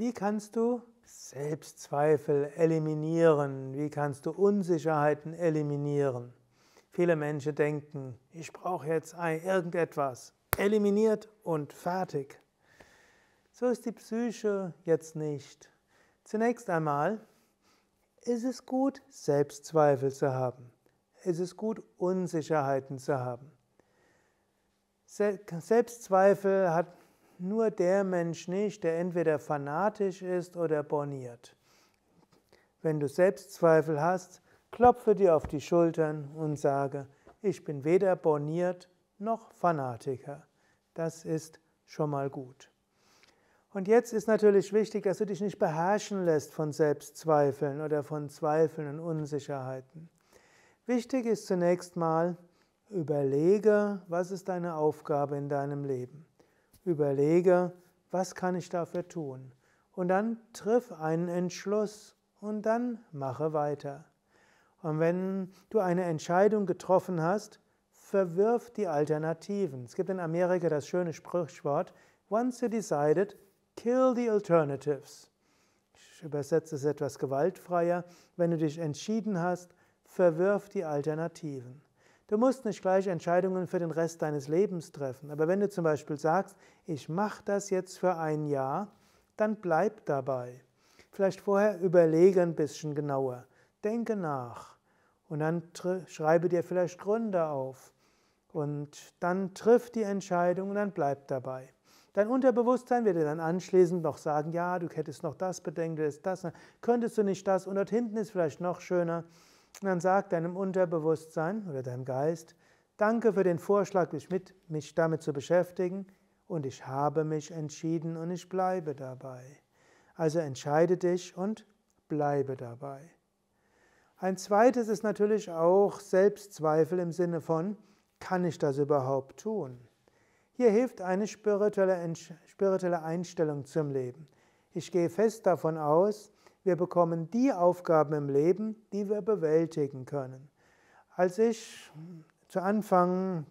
Wie kannst du Selbstzweifel eliminieren? Wie kannst du Unsicherheiten eliminieren? Viele Menschen denken, ich brauche jetzt irgendetwas. Eliminiert und fertig. So ist die Psyche jetzt nicht. Zunächst einmal ist es gut, Selbstzweifel zu haben. Es ist gut, Unsicherheiten zu haben. Selbstzweifel hat nur der Mensch nicht, der entweder fanatisch ist oder borniert. Wenn du Selbstzweifel hast, klopfe dir auf die Schultern und sage, ich bin weder borniert noch Fanatiker. Das ist schon mal gut. Und jetzt ist natürlich wichtig, dass du dich nicht beherrschen lässt von Selbstzweifeln oder von Zweifeln und Unsicherheiten. Wichtig ist zunächst mal, überlege, was ist deine Aufgabe in deinem Leben. Überlege, was kann ich dafür tun? Und dann triff einen Entschluss und dann mache weiter. Und wenn du eine Entscheidung getroffen hast, verwirf die Alternativen. Es gibt in Amerika das schöne Sprichwort, once you decided, kill the alternatives. Ich übersetze es etwas gewaltfreier. Wenn du dich entschieden hast, verwirf die Alternativen. Du musst nicht gleich Entscheidungen für den Rest deines Lebens treffen. Aber wenn du zum Beispiel sagst, ich mache das jetzt für ein Jahr, dann bleib dabei. Vielleicht vorher überlege ein bisschen genauer. Denke nach. Und dann schreibe dir vielleicht Gründe auf. Und dann triff die Entscheidung und dann bleib dabei. Dein Unterbewusstsein wird dir dann anschließend noch sagen, ja, du hättest noch das bedenkt, du hättest das, könntest du nicht das und dort hinten ist vielleicht noch schöner. Und dann sag deinem Unterbewusstsein oder deinem Geist, danke für den Vorschlag, mich damit zu beschäftigen und ich habe mich entschieden und ich bleibe dabei. Also entscheide dich und bleibe dabei. Ein zweites ist natürlich auch Selbstzweifel im Sinne von, kann ich das überhaupt tun? Hier hilft eine spirituelle Einstellung zum Leben. Ich gehe fest davon aus, wir bekommen die Aufgaben im Leben, die wir bewältigen können. Als ich zu Anfang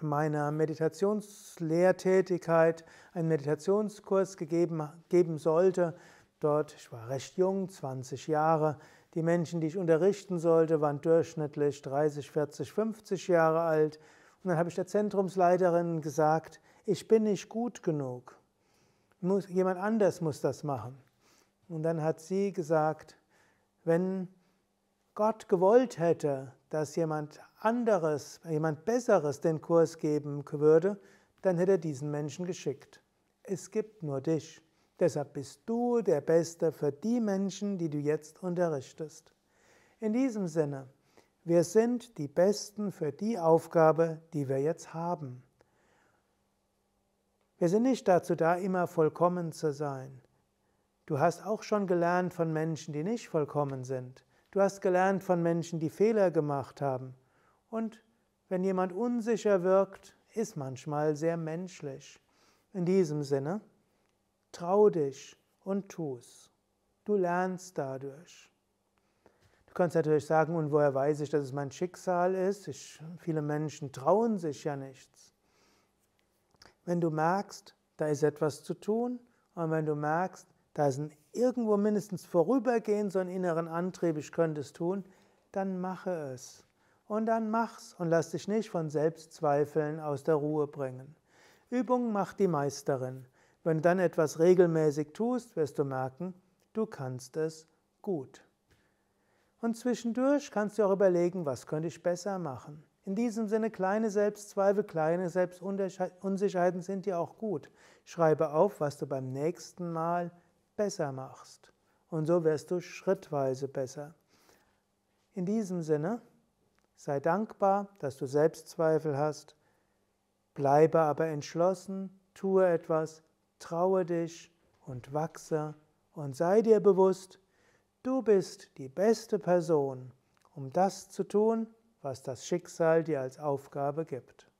meiner Meditationslehrtätigkeit einen Meditationskurs geben sollte, dort, ich war recht jung, 20 Jahre, die Menschen, die ich unterrichten sollte, waren durchschnittlich 30, 40, 50 Jahre alt. Und dann habe ich der Zentrumsleiterin gesagt, ich bin nicht gut genug, jemand anders muss das machen. Und dann hat sie gesagt, wenn Gott gewollt hätte, dass jemand anderes, jemand Besseres den Kurs geben würde, dann hätte er diesen Menschen geschickt. Es gibt nur dich. Deshalb bist du der Beste für die Menschen, die du jetzt unterrichtest. In diesem Sinne, wir sind die Besten für die Aufgabe, die wir jetzt haben. Wir sind nicht dazu da, immer vollkommen zu sein. Du hast auch schon gelernt von Menschen, die nicht vollkommen sind. Du hast gelernt von Menschen, die Fehler gemacht haben. Und wenn jemand unsicher wirkt, ist manchmal sehr menschlich. In diesem Sinne, trau dich und tu's. Du lernst dadurch. Du kannst natürlich sagen, und woher weiß ich, dass es mein Schicksal ist? Viele Menschen trauen sich ja nichts. Wenn du merkst, da ist etwas zu tun, und wenn du merkst, da ist irgendwo mindestens vorübergehend so einen inneren Antrieb, ich könnte es tun, dann mache es. Und dann mach's und lass dich nicht von Selbstzweifeln aus der Ruhe bringen. Übung macht die Meisterin. Wenn du dann etwas regelmäßig tust, wirst du merken, du kannst es gut. Und zwischendurch kannst du auch überlegen, was könnte ich besser machen. In diesem Sinne, kleine Selbstzweifel, kleine Selbstunsicherheiten sind dir auch gut. Schreibe auf, was du beim nächsten Mal besser machst. Und so wirst du schrittweise besser. In diesem Sinne, sei dankbar, dass du Selbstzweifel hast, bleibe aber entschlossen, tue etwas, traue dich und wachse und sei dir bewusst, du bist die beste Person, um das zu tun, was das Schicksal dir als Aufgabe gibt.